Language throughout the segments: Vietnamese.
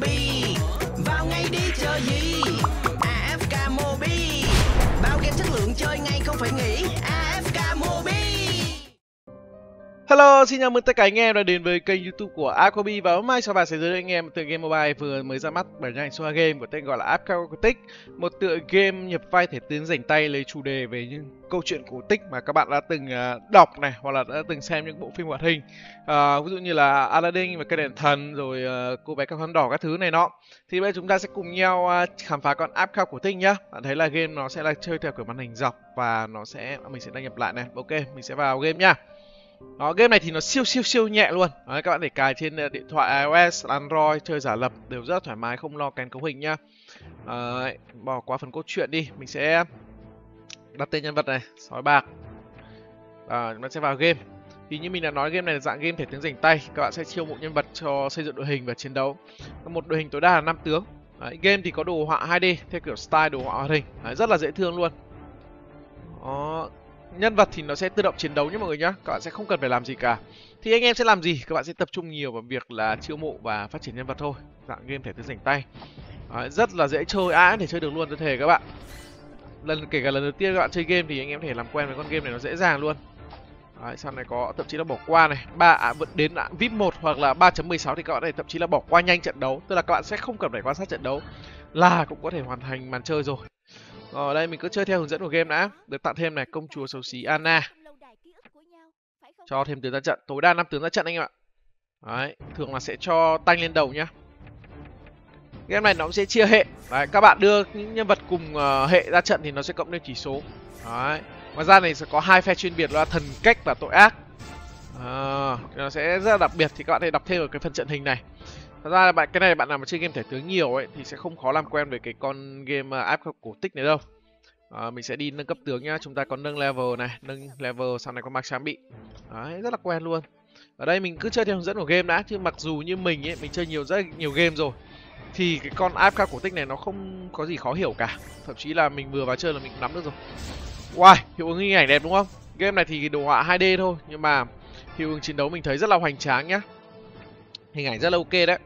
AFKMobi, vào ngay đi chờ gì? AFKMobi, bao game chất lượng chơi ngay không phải nghĩ. AFKMobi. Hello, xin chào mừng tất cả anh em đã đến với kênh YouTube của AFKMobi và hôm nay sau bạn sẽ giới thiệu anh em một tựa game mobile vừa mới ra mắt bởi nhà hàng Soa Game có tên gọi là AFKMobi, một tựa game nhập vai thể tướng rảnh tay lấy chủ đề về những câu chuyện cổ tích mà các bạn đã từng đọc này hoặc là đã từng xem những bộ phim hoạt hình, ví dụ như là Aladdin và Cây Đèn Thần rồi Cô Bé Cặp Khăn Đỏ các thứ này nọ. Thì bây giờ chúng ta sẽ cùng nhau khám phá con AFKMobi nhá. Bạn thấy là game nó sẽ là chơi theo kiểu màn hình dọc và mình sẽ đăng nhập lại này. Ok, mình sẽ vào game nha. Đó, game này thì nó siêu nhẹ luôn. Đấy, các bạn để cài trên điện thoại iOS, Android, chơi giả lập đều rất thoải mái, không lo kén cấu hình nhá. Đấy, bỏ qua phần cốt truyện đi, mình sẽ đặt tên nhân vật này, sói bạc. Nó sẽ vào game. Thì như mình đã nói, game này là dạng game thể tướng rảnh tay, các bạn sẽ chiêu mộ nhân vật cho xây dựng đội hình và chiến đấu. Một đội hình tối đa là 5 tướng. Đấy, game thì có đồ họa 2D theo kiểu style đồ họa hoạt hình. Đấy, rất là dễ thương luôn. Đó. Nhân vật thì nó sẽ tự động chiến đấu nhé mọi người nhé. Các bạn sẽ không cần phải làm gì cả. Thì anh em sẽ làm gì? Các bạn sẽ tập trung nhiều vào việc là chiêu mộ và phát triển nhân vật thôi. Dạng game thể tướng rảnh tay. Đấy, rất là dễ chơi, để chơi được luôn tôi thề các bạn. Kể cả lần đầu tiên các bạn chơi game thì anh em có thể làm quen với con game này nó dễ dàng luôn. Đấy, sau này có thậm chí là bỏ qua này, đến VIP 1 hoặc là 3.16 thì các bạn có thể thậm chí là bỏ qua nhanh trận đấu. Tức là các bạn sẽ không cần phải quan sát trận đấu là cũng có thể hoàn thành màn chơi rồi. Ở đây mình cứ chơi theo hướng dẫn của game đã. Được tặng thêm này, công chúa xấu xí Anna. Cho thêm tướng ra trận, tối đa 5 tướng ra trận anh em ạ. Đấy, thường là sẽ cho tanh lên đầu nhá. Game này nó cũng sẽ chia hệ. Đấy, các bạn đưa những nhân vật cùng hệ ra trận thì nó sẽ cộng lên chỉ số. Đấy, ngoài ra này sẽ có 2 phe chuyên biệt là thần cách và tội ác. Nó sẽ rất là đặc biệt, thì các bạn hãy đọc thêm ở cái phần trận hình này. Thật ra là cái này bạn nào mà chơi game thể tướng nhiều ấy thì sẽ không khó làm quen với cái con game AFKMobi này đâu. Mình sẽ đi nâng cấp tướng nhá, chúng ta có nâng level này, nâng level sau này có mặc trang bị. Đấy, rất là quen luôn. Ở đây mình cứ chơi theo hướng dẫn của game đã, chứ mặc dù như mình ấy, mình chơi rất nhiều game rồi thì cái con AFKMobi này nó không có gì khó hiểu cả. Thậm chí là mình vừa vào chơi là mình nắm được rồi. Wow, hiệu ứng hình ảnh đẹp đúng không? Game này thì đồ họa 2D thôi nhưng mà hiệu ứng chiến đấu mình thấy rất là hoành tráng nhá. Hình ảnh rất là ok đấy.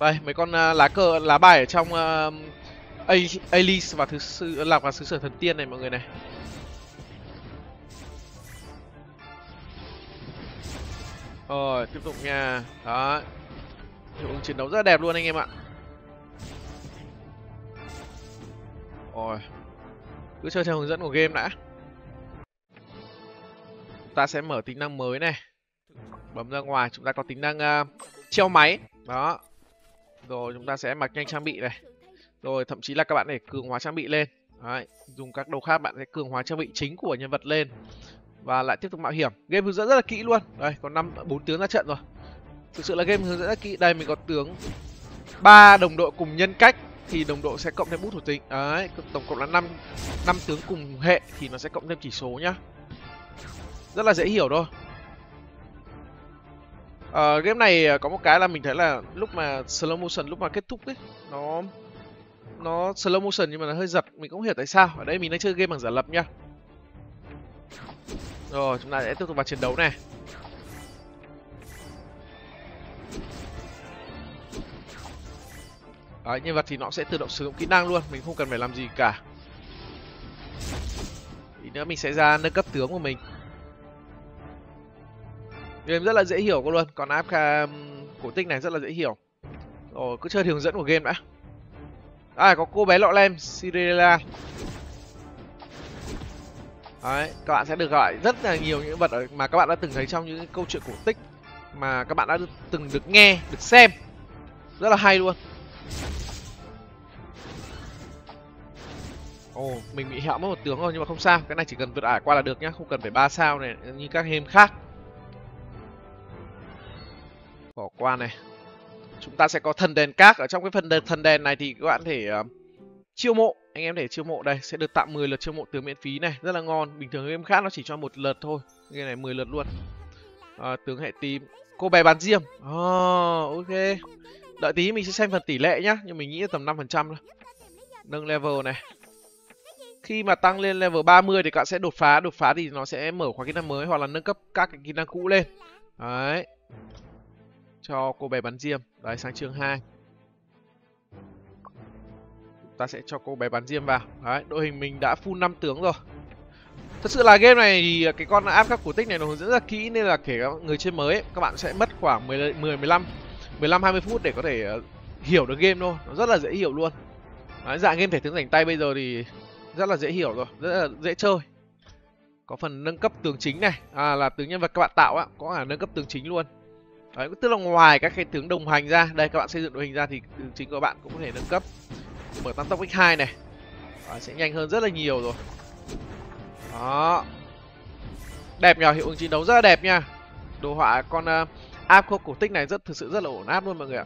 Đây, mấy con lá bài ở trong Alice và xứ sở thần tiên này mọi người này. Rồi, tiếp tục nha. Đó. Hiệu ứng chiến đấu rất là đẹp luôn anh em ạ. Rồi. Cứ chơi theo hướng dẫn của game đã. Chúng ta sẽ mở tính năng mới này. Bấm ra ngoài, chúng ta có tính năng treo máy. Đó. Rồi chúng ta sẽ mặc nhanh trang bị này. Rồi thậm chí là các bạn để cường hóa trang bị lên. Đấy, dùng các đồ khác bạn sẽ cường hóa trang bị chính của nhân vật lên. Và lại tiếp tục mạo hiểm. Game hướng dẫn rất là kỹ luôn. Đây, còn 4 tướng ra trận rồi. Thực sự là game hướng dẫn rất kỹ. Đây mình có tướng 3 đồng đội cùng nhân cách thì đồng đội sẽ cộng thêm bút thuộc tính. Đấy, tổng cộng là 5 tướng cùng hệ thì nó sẽ cộng thêm chỉ số nhá. Rất là dễ hiểu thôi. Game này có một cái là mình thấy là lúc mà slow motion, lúc mà kết thúc ấy, nó slow motion nhưng mà nó hơi giật, mình cũng hiểu tại sao. Ở đây mình đang chơi game bằng giả lập nha. Rồi chúng ta sẽ tiếp tục vào chiến đấu này. Đấy, nhân vật thì nó sẽ tự động sử dụng kỹ năng luôn, mình không cần phải làm gì cả. Tí nữa mình sẽ ra nâng cấp tướng của mình. Game rất là dễ hiểu luôn, còn AFKMobi này rất là dễ hiểu. Rồi, cứ chơi theo hướng dẫn của game đã. Có cô bé lọ lem Cinderella. Đấy, các bạn sẽ được gọi rất là nhiều những vật mà các bạn đã từng thấy trong những câu chuyện cổ tích mà các bạn đã từng được nghe, được xem. Rất là hay luôn. Mình bị hẹo mất một tướng rồi nhưng mà không sao, cái này chỉ cần vượt ải qua là được nhá, không cần phải 3 sao này như các game khác. Bỏ qua này. Chúng ta sẽ có thần đèn cát. Ở trong cái phần thần đèn này thì các bạn thể chiêu mộ. Anh em để chiêu mộ đây. Sẽ được tặng 10 lượt chiêu mộ tướng miễn phí này. Rất là ngon. Bình thường game khác nó chỉ cho 1 lượt thôi. Game này 10 lượt luôn. Tướng hệ tím. Cô bé bán diêm. Ok. Đợi tí mình sẽ xem phần tỷ lệ nhá. Nhưng mình nghĩ là tầm 5% thôi. Nâng level này. Khi mà tăng lên level 30 thì các bạn sẽ đột phá. Đột phá thì nó sẽ mở khóa kỹ năng mới hoặc là nâng cấp các cái kỹ năng cũ lên. Đấy. cho cô bé bắn diêm. Đấy, sang chương 2. Ta sẽ cho cô bé bắn diêm vào. Đấy, đội hình mình đã full 5 tướng rồi. Thật sự là game này thì cái con AFK cổ tích này nó hướng dẫn rất là kỹ, nên là kể cả người chơi mới ấy, các bạn sẽ mất khoảng 15-20 phút để có thể hiểu được game thôi. Nó rất là dễ hiểu luôn. Đấy, dạng game thể tướng rảnh tay bây giờ thì rất là dễ hiểu rồi, rất là dễ chơi. Có phần nâng cấp tướng chính này, là tướng nhân vật các bạn tạo á, có cả nâng cấp tướng chính luôn. Đấy, tức là ngoài các cái tướng đồng hành ra, đây các bạn xây dựng đội hình ra thì tướng chính của bạn cũng có thể nâng cấp. Mở tăng tốc x2 này, sẽ nhanh hơn rất là nhiều rồi. Đó, đẹp nhờ, hiệu ứng chiến đấu rất là đẹp nha. Đồ họa con AFK cổ tích này thực sự rất là ổn áp luôn mọi người ạ.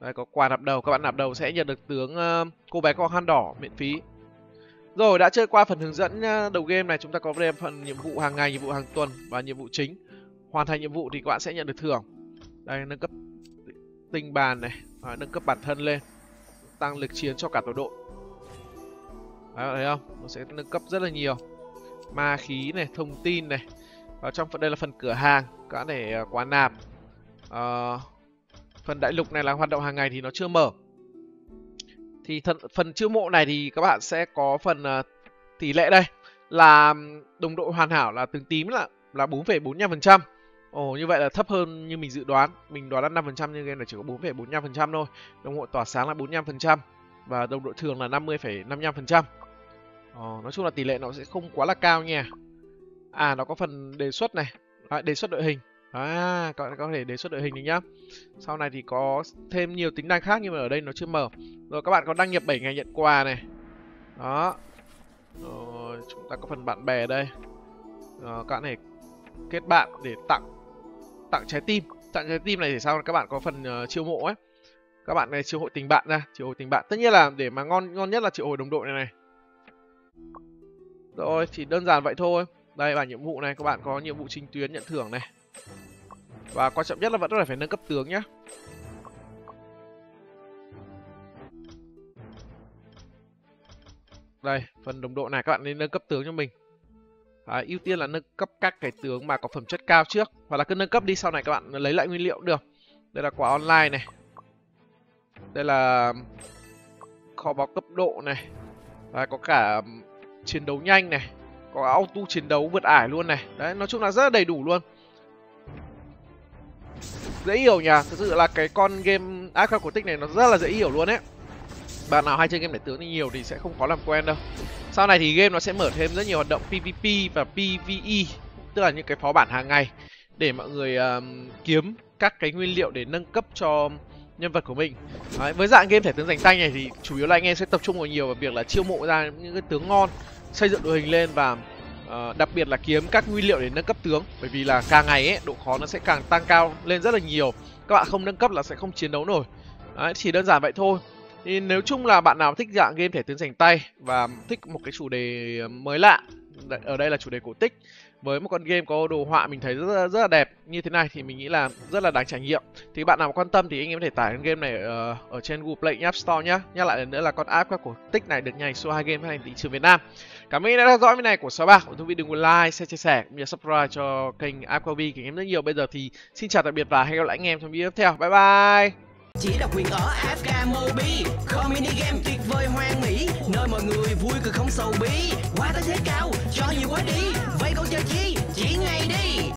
Đây, có quà nạp đầu, các bạn nạp đầu sẽ nhận được tướng cô bé con khăn đỏ miễn phí. Rồi, đã chơi qua phần hướng dẫn đầu game này, chúng ta có thêm phần nhiệm vụ hàng ngày, nhiệm vụ hàng tuần và nhiệm vụ chính. Hoàn thành nhiệm vụ thì các bạn sẽ nhận được thưởng. Đây, nâng cấp tinh bàn này, nâng cấp bản thân lên, tăng lực chiến cho cả tổ đội. Đấy, thấy không? Nó sẽ nâng cấp rất là nhiều. Ma khí này, thông tin này. Và trong phần đây là phần cửa hàng, các bạn để quá nạp. Phần đại lục này là hoạt động hàng ngày thì nó chưa mở. Thì phần chiêu mộ này thì các bạn sẽ có phần tỷ lệ đây là đồng đội hoàn hảo là tướng tím là 4,45%. Ồ, như vậy là thấp hơn như mình dự đoán. Mình đoán là 5% nhưng game này chỉ có 4,45% thôi. Đồng đội tỏa sáng là 45% và đồng đội thường là 50,55%. Nói chung là tỷ lệ nó sẽ không quá là cao nha. À, nó có phần đề xuất này, đề xuất đội hình. Các bạn có thể đề xuất đội hình này nhá. Sau này thì có thêm nhiều tính năng khác nhưng mà ở đây nó chưa mở. Rồi, các bạn có đăng nhập 7 ngày nhận quà này. Đó. Rồi, chúng ta có phần bạn bè đây. Rồi, các bạn hãy kết bạn để tặng trái tim. Tặng trái tim này thì sao? Các bạn có phần chiêu mộ ấy. Các bạn này triệu hội tình bạn ra, triệu hội tình bạn. Tất nhiên là để mà ngon nhất là triệu hồi đồng đội này. Rồi, chỉ đơn giản vậy thôi. Đây, bản nhiệm vụ này các bạn có nhiệm vụ chính tuyến nhận thưởng này. Và quan trọng nhất là vẫn là phải nâng cấp tướng nhá. Đây, phần đồng đội này các bạn nên nâng cấp tướng cho mình. Ưu tiên là nâng cấp các cái tướng mà có phẩm chất cao trước, hoặc là cứ nâng cấp đi, sau này các bạn lấy lại nguyên liệu được. Đây là quả online này. Đây là kho báu cấp độ này. Và có cả chiến đấu nhanh này, có auto chiến đấu vượt ải luôn này. Đấy, nói chung là rất là đầy đủ luôn. Dễ hiểu nhỉ, thực sự là cái con game AFK cổ tích này nó rất là dễ hiểu luôn ấy. Bạn nào hay chơi game để tướng thì nhiều thì sẽ không khó làm quen đâu. Sau này thì game nó sẽ mở thêm rất nhiều hoạt động PVP và PVE, tức là những cái phó bản hàng ngày để mọi người kiếm các cái nguyên liệu để nâng cấp cho nhân vật của mình. Đấy, với dạng game thể tướng rảnh tay này thì chủ yếu là anh em sẽ tập trung vào nhiều vào việc là chiêu mộ ra những cái tướng ngon, xây dựng đội hình lên và đặc biệt là kiếm các nguyên liệu để nâng cấp tướng. Bởi vì là càng ngày ấy, độ khó nó sẽ càng tăng cao lên rất là nhiều. Các bạn không nâng cấp là sẽ không chiến đấu nổi. Đấy, chỉ đơn giản vậy thôi. Thì nếu chung là bạn nào thích dạng game thể tướng rảnh tay và thích một cái chủ đề mới lạ, ở đây là chủ đề cổ tích, với một con game có đồ họa mình thấy rất là đẹp như thế này thì mình nghĩ là rất là đáng trải nghiệm. Thì bạn nào quan tâm thì anh em có thể tải con game này ở trên Google Play App Store nhá. Nhắc lại lần nữa là con AFK cổ tích này được nhà số 2 game phát hành thị trường Việt Nam. Cảm ơn đã theo dõi video này của 63. Ủng hộ video, đừng quên like, share, chia sẻ cũng như subscribe cho kênh AFKMobi của em rất nhiều. Bây giờ thì xin chào tạm biệt và hẹn gặp lại anh em trong video tiếp theo. Bye bye. Chỉ độc quyền ở AFKMobi, mini game tuyệt vời hoang mỹ, nơi mọi người vui cười không sầu bí. Quá thế cao, cho nhiều quá đi. Vậy còn chờ chi? Chỉ ngày đi.